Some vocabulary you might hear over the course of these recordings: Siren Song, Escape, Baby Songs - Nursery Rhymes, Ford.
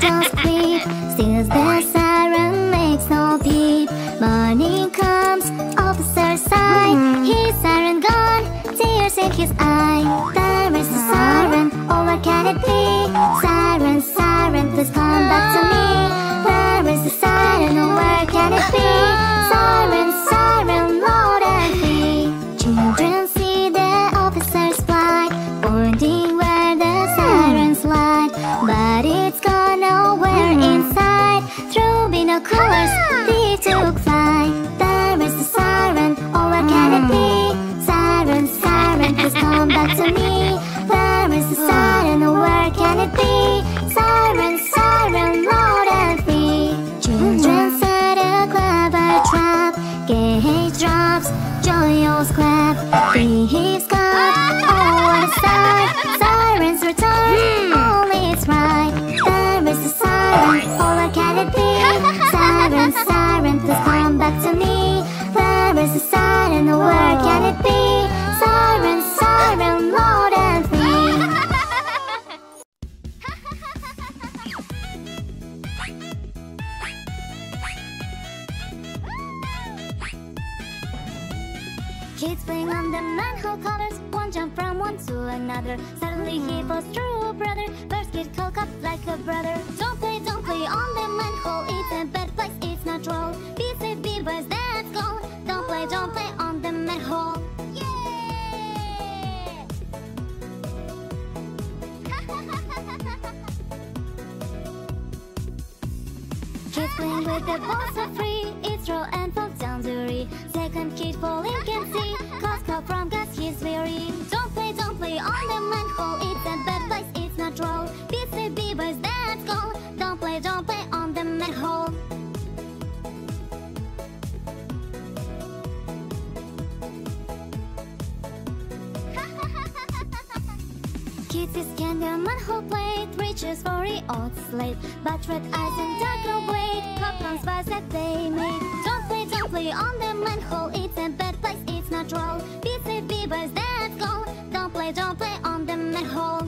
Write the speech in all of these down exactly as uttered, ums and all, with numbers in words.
does sleep. Still the siren makes no peep. Morning comes, officer sigh. His siren gone, tears in his eye. There is a siren, oh what can it be? Siren, siren, please come back to me. There is a siren, oh where can it be? Siren, siren, Lord and me. Children see the officer's fly, pointing where the sirens light. But it's gone nowhere inside. Through binoculars, they took flight. There is a siren, oh where can it be? Siren, siren, please come back to me. There is a siren, oh where can it be? Siren, siren, loud and free. Children set a clever trap. Gage drops, joyous clap. He is gone, oh what a sight. Sirens return, all is right. There is a siren, oh where can it be? Siren, siren, please come back to me. There is a siren, oh where can it be? Siren, siren, loud and free. Kids playing on the manhole covers. One jump from one to another. Suddenly he falls through, brother. First kid coke up like a brother. Don't play, don't play on the manhole. It's a bad place, it's not roll. Be safe, be wise, let's go. Don't play, don't play on the manhole. Kids playing with the balls are free. It's roll and fall down the re. Second kid falling can see. Cause call from cause he's weary. Don't play, don't play on the manhole. It's a bad place, it's not roll. Be safe, be wise, let's go. Don't play, don't play on the manhole. Kids is candy on manhole plate. Reaches for the old slate. But red eyes and dark await. Cop comes by that they made. Don't play, don't play on the manhole. It's a bad place, it's not roll. Be safe, be wise, let's go. Don't play, don't play on the manhole.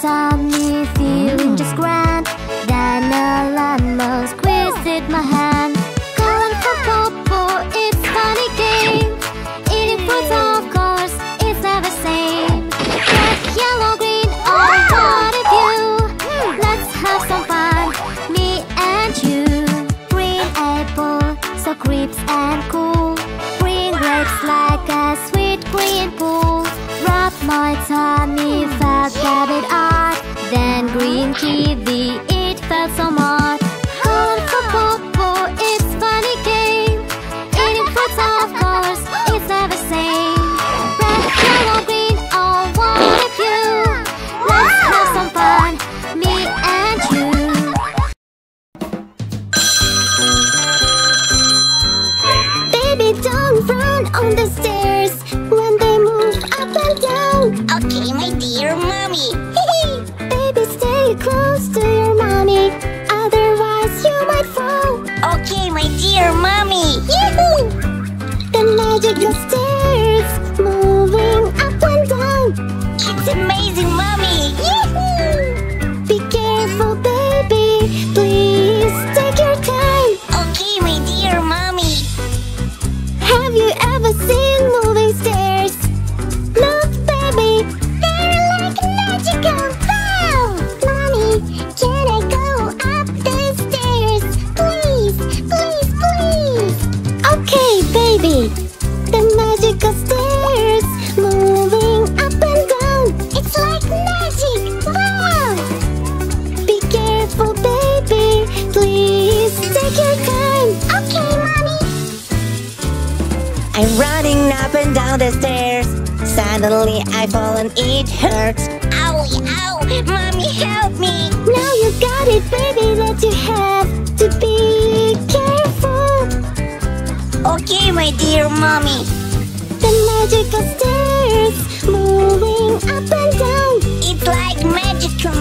Tummy T V, it felt so much. The stairs moving up and down. It's amazing, Mommy! Yahoo! Be careful, baby. Please take your time. Okay, my dear Mommy. Have you ever seen moving stairs? Look, baby. They're like magical. Wow! Mommy, can I go up the stairs? Please, please, please. Okay, baby. The magical stairs moving up and down. It's like magic! Wow! Be careful, baby. Please take your time. Okay, Mommy. I'm running up and down the stairs. Suddenly I fall and it hurts. Owie, ow! Mommy, help me! Now you got it, baby, that you have to be careful. Okay, my dear Mommy. The magical stairs moving up and down. It's like magical